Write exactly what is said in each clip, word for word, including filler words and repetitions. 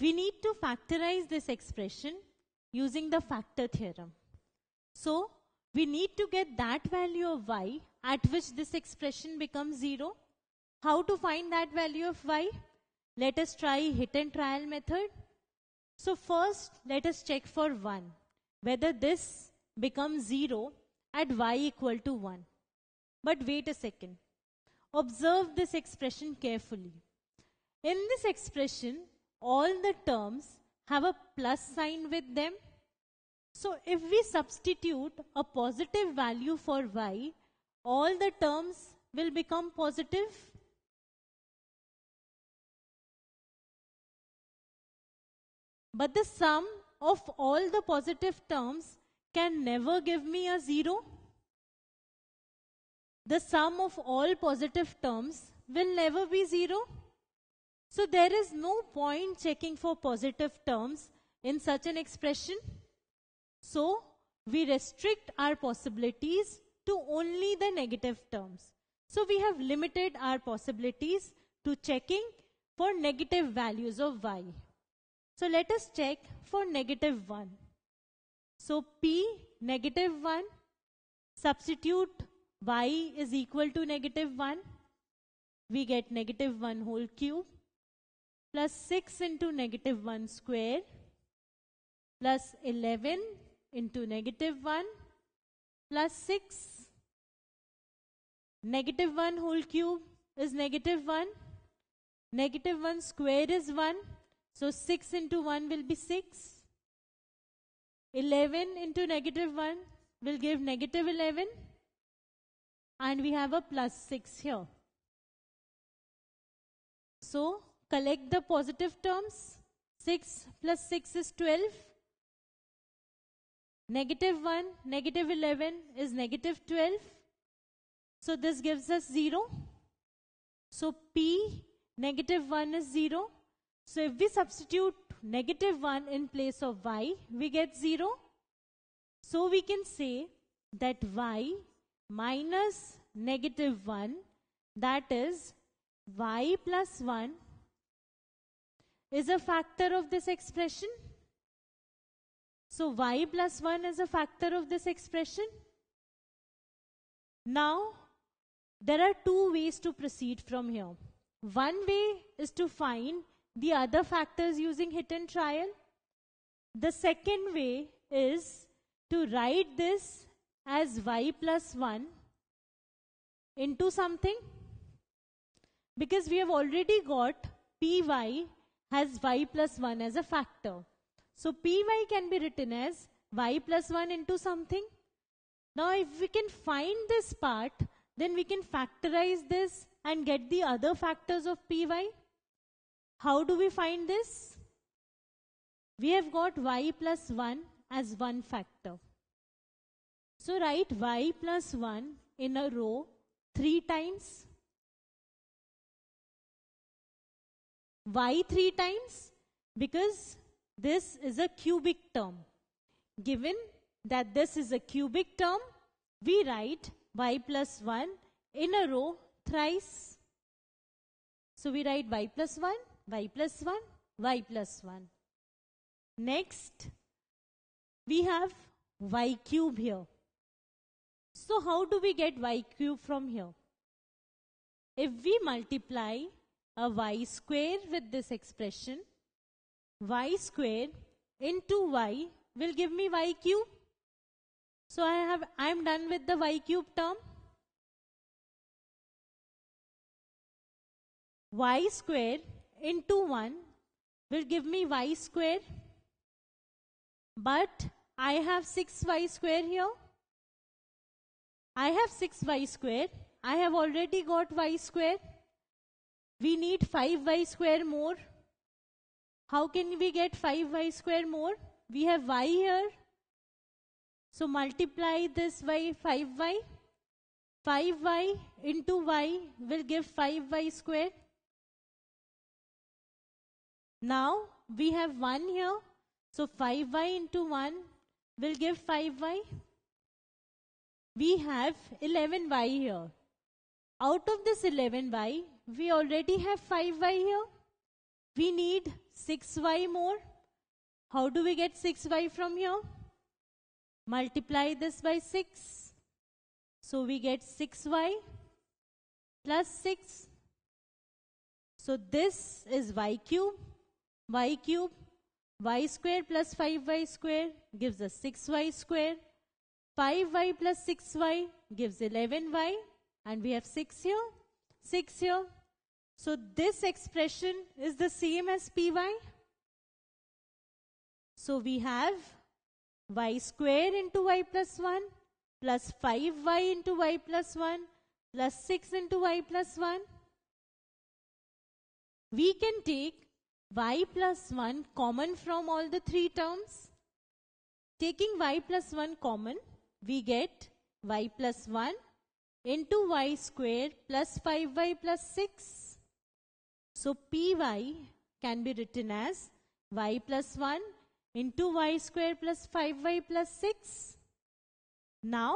We need to factorize this expression using the factor theorem. So we need to get that value of y at which this expression becomes zero. How to find that value of y? Let us try hit and trial method. So first let us check for one, whether this becomes zero at y equal to one. But wait a second. Observe this expression carefully. In this expression, all the terms have a plus sign with them. So if we substitute a positive value for y, all the terms will become positive. But the sum of all the positive terms can never give me a zero. The sum of all positive terms will never be zero. So there is no point checking for positive terms in such an expression. So we restrict our possibilities to only the negative terms. So we have limited our possibilities to checking for negative values of y. So let us check for negative one. So p negative one, substitute y is equal to negative one. We get negative one whole cube plus six into negative one square plus eleven into negative one plus six. Negative one whole cube is negative one. Negative one square is one. So six into one will be six. eleven into negative one will give negative eleven. And we have a plus six here. So collect the positive terms. six plus six is twelve. Negative one, negative eleven is negative twelve. So this gives us zero. So p negative one is zero. So if we substitute negative one in place of y, we get zero. So we can say that y minus negative one, that is y plus one, is a factor of this expression. So y plus one is a factor of this expression. Now there are two ways to proceed from here. One way is to find the other factors using hit and trial. The second way is to write this as y plus one into something, because we have already got py has y plus one as a factor. So py can be written as y plus one into something. Now if we can find this part, then we can factorize this and get the other factors of py. How do we find this? We have got y plus one as one factor. So write y plus one in a row three times. Why three times? Because this is a cubic term. Given that this is a cubic term, we write y plus one in a row thrice. So we write y plus one, y plus one, y plus one. Next, we have y cube here. So how do we get y cube from here? If we multiply a y square with this expression, y square into y will give me y cube. So I have I am done with the y cube term. Y square into one will give me y square, but I have six y square here. I have six y square. I have already got y square. We need five y square more. How can we get five y square more? We have y here. So multiply this by five y. five y into y will give five y square. Now we have one here. So five y into one will give five y. We have eleven y here. Out of this eleven y, we already have five y here. We need six y more. How do we get six y from here? Multiply this by six. So we get six y plus six. So this is y cube. Y cube, y square plus five y square gives us six y square. five y plus six y gives eleven y. And we have six here, six here. So this expression is the same as P y. So we have y square into y plus one plus five y into y plus one plus six into y plus one. We can take y plus one common from all the three terms. Taking y plus one common, we get y plus one into y square plus five y plus six. So P y can be written as y plus one into y square plus five y plus six. Now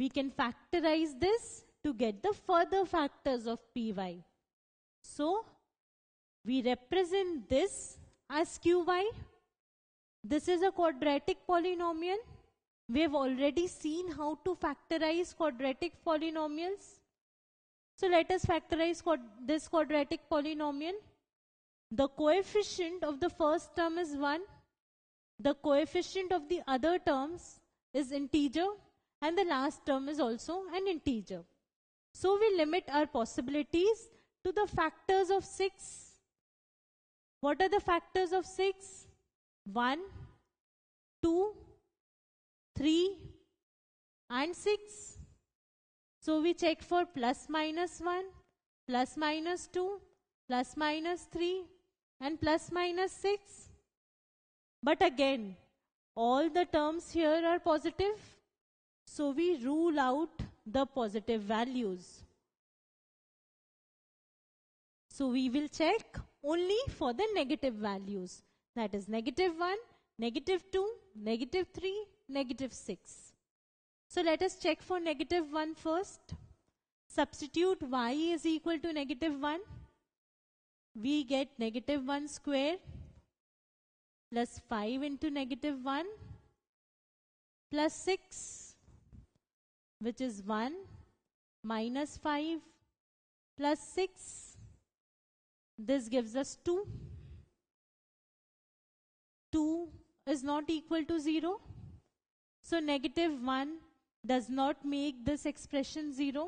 we can factorize this to get the further factors of P y. So we represent this as Q y. This is a quadratic polynomial. We have already seen how to factorize quadratic polynomials. So let us factorize quad this quadratic polynomial. The coefficient of the first term is one. The coefficient of the other terms is integer. And the last term is also an integer. So we limit our possibilities to the factors of six. What are the factors of six? one, two, three, and six. So we check for plus minus one, plus minus two, plus minus three, and plus minus six. But again, all the terms here are positive. So we rule out the positive values. So we will check only for the negative values. That is negative one, negative two, negative three, negative six. So let us check for negative one first. Substitute y is equal to negative one. We get negative one square plus five into negative one plus six, which is one minus five plus six. This gives us two. two is not equal to zero. So negative one does not make this expression zero.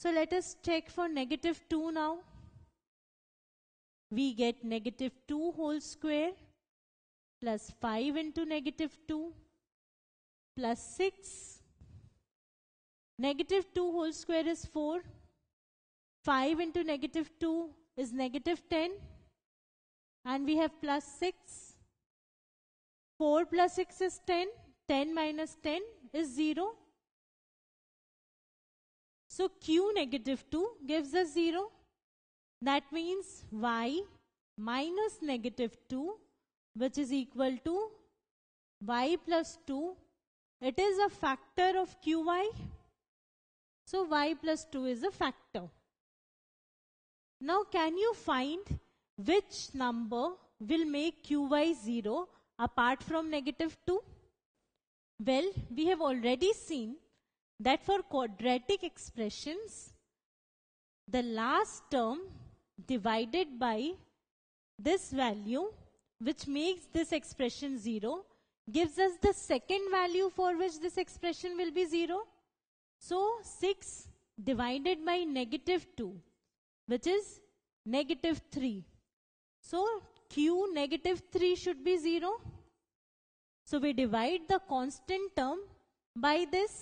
So let us check for negative two now. We get negative two whole square plus five into negative two plus six. Negative two whole square is four. five into negative two is negative ten. And we have plus six. four plus six is ten. ten minus ten is zero. So Q negative two gives us zero. That means Y minus negative two, which is equal to Y plus two. It is a factor of Q y. So Y plus two is a factor. Now can you find which number will make Q y zero apart from negative two? Well, we have already seen that for quadratic expressions, the last term divided by this value, which makes this expression zero, gives us the second value for which this expression will be zero. So six divided by negative two, which is negative three. So Q negative three should be zero. So we divide the constant term by this.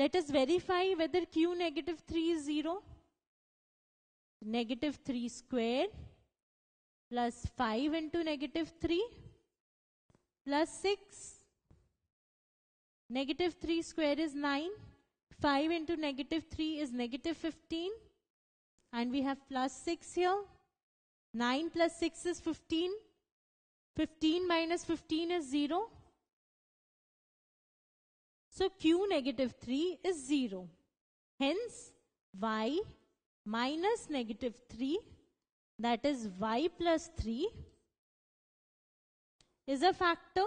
Let us verify whether Q negative three is zero. Negative three square plus five into negative three plus six. Negative three square is nine. five into negative three is negative fifteen. And we have plus six here. nine plus six is fifteen. fifteen minus fifteen is zero. So Q negative three is zero. Hence, Y minus negative three, that is y plus three, is a factor.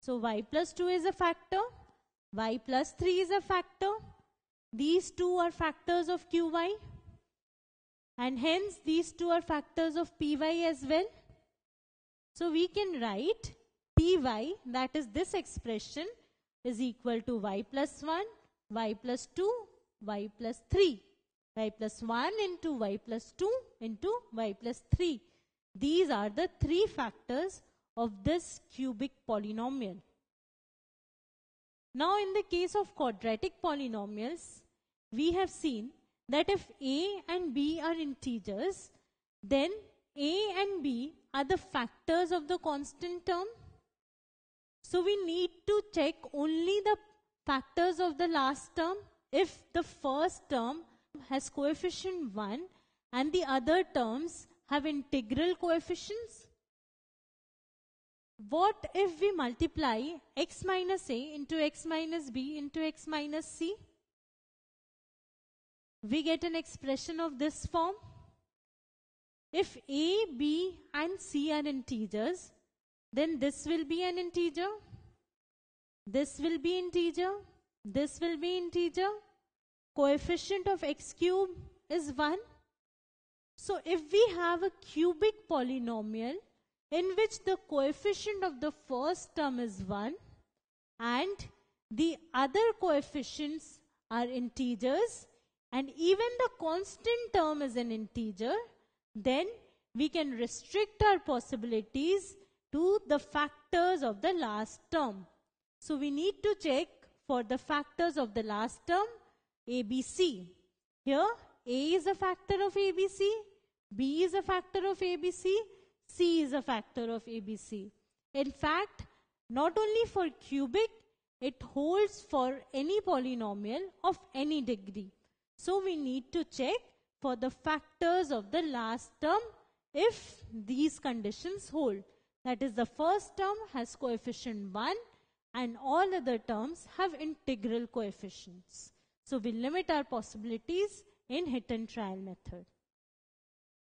So y plus two is a factor, y plus three is a factor. These two are factors of qy, and hence these two are factors of py as well. So we can write py, that is this expression, is equal to y plus one, y plus two, y plus three, y plus one into y plus two into y plus three. These are the three factors of this cubic polynomial. Now in the case of quadratic polynomials, we have seen that if a and b are integers, then a and b are the factors of the constant term. So we need to check only the factors of the last term if the first term has coefficient one and the other terms have integral coefficients. What if we multiply x minus a into x minus b into x minus c? We get an expression of this form. If a, b and c are integers, then this will be an integer, this will be integer, this will be integer. Coefficient of x cube is one. So if we have a cubic polynomial in which the coefficient of the first term is one and the other coefficients are integers and even the constant term is an integer, then we can restrict our possibilities to the factors of the last term. So we need to check for the factors of the last term A B C. Here A is a factor of A B C, B is a factor of A B C, C is a factor of A B C. In fact, not only for cubic, it holds for any polynomial of any degree. So we need to check for the factors of the last term if these conditions hold. That is, the first term has coefficient one and all other terms have integral coefficients. So we limit our possibilities in hit and trial method.